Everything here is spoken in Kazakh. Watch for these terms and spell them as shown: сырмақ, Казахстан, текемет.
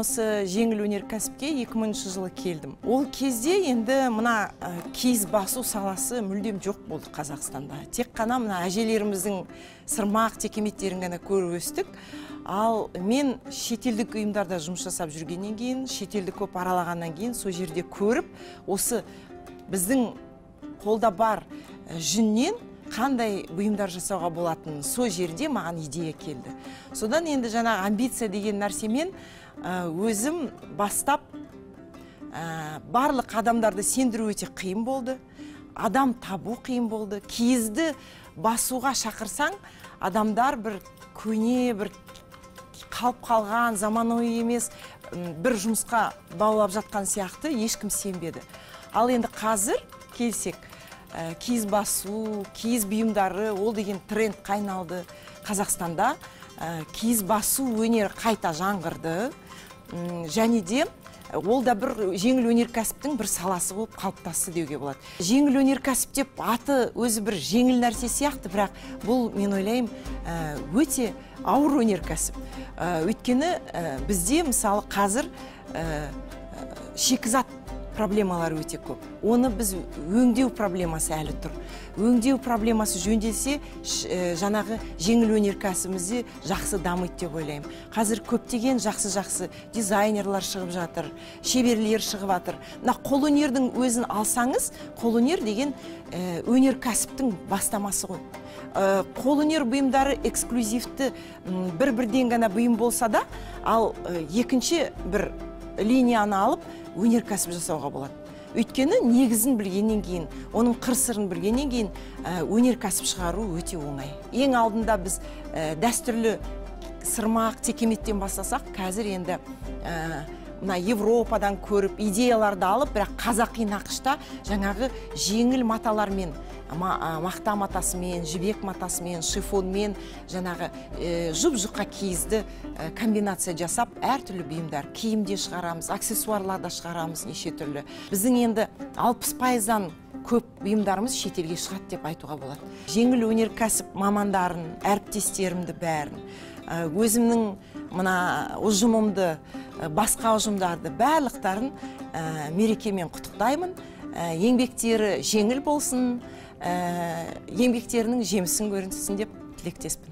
осы жеңіл өнеркәсіпке 2000 жылы келдім. Ол кезде енді мына киіз басу саласы мүлдем жоқ болды Қазақстанда. Тек қана мына әжелеріміздің сырмақ текеметтерін ғана көріп өстік. Ал мен шетелдік ұйымдарда жұмыс жасап жүргеннен кейін, шетелді көп аралағаннан кейін, сол жерде көріп, осы біздің қолда бар жүннен қандай бұйымдар жасауға болатын, со жерде маған идея келді. Содан енді жаңа амбиция деген нәрсемен өзім бастап барлық адамдарды сендіру өте қиын болды, адам табу қиын болды. Киізді басуға шақырсаң, адамдар бір көне, бір қалып қалған, заманауи емес бір жұмысқа баулап жатқан сияқты ешкім сенбеді. Ал енді қазір келсек, киіз басу, киіз бұйымдары, ол деген тренд қайналды. Қазақстанда киіз басу өнер қайта жаңғырды. Және де ол да бір жеңіл өнеркәсіптің бір саласы болып қалыптасты деуге болады. Жеңіл өнеркәсіп деп аты өзі бір жеңіл нәрсе сияқты, бірақ бұл мен ойлаймын өте ауыр өнеркәсіп. Өйткені бізде мысалы қазір шикізат проблемалары өте көп. Оны біз өңдеу проблемасы әлі тұр. Өңдеу проблемасы жөнделсе, жаңағы жеңіл өнеркәсібімізде жақсы дамиды деп ойлаймын. Қазір көптеген жақсы-жақсы дизайнерлар шығып жатыр, шеберлер шығып жатыр. Мына қолөнердің өзін алсаңыз, қолөнер деген өнеркәсіптің бастамасы ғой. Қолөнер бұйымдары эксклюзивті бір-бірден ғана бұйым болса да, ал екінші бір линияны алып, өнеркәсіп жасауға болады. Өйткені негізін білгеннен кейін, оның қыр-сырын білгеннен кейін өнеркәсіп шығару өте оңай. Ең алдында біз дәстүрлі сырмақ текеметтен бастасақ, қазір енді мына Европадан көріп, идеяларды алып, бірақ қазақи нақышта жаңағы жеңіл маталармен, мақта матасымен, жібек матасымен, шифонмен, жаңағы жұп-жұқа киізді комбинация жасап, әртүрлі бұйымдар, киімде шығарамыз, аксессуарларда шығарамыз, неше түрлі. Біздің енді 60%-дан көп бұйымдарымыз шетелге шығады деп айтуға болады. Жеңіл өнеркәсіп мамандарын, әріптестерімді бәрін, өзімнің мына ұжымымды, басқа ұжымдарды, барлықтарын мерекемен құттықтаймын. Еңбектері жеңіл болсын, еңбектерінің жемісін көрінсін деп тілектеспін.